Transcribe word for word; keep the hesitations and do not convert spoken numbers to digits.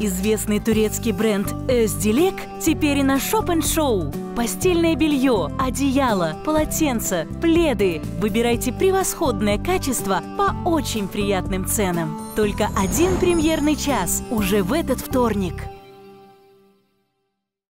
Известный турецкий бренд «Özdelik» теперь и на Shop and Show. Постельное белье, одеяло, полотенца, пледы. Выбирайте превосходное качество по очень приятным ценам. Только один премьерный час уже в этот вторник.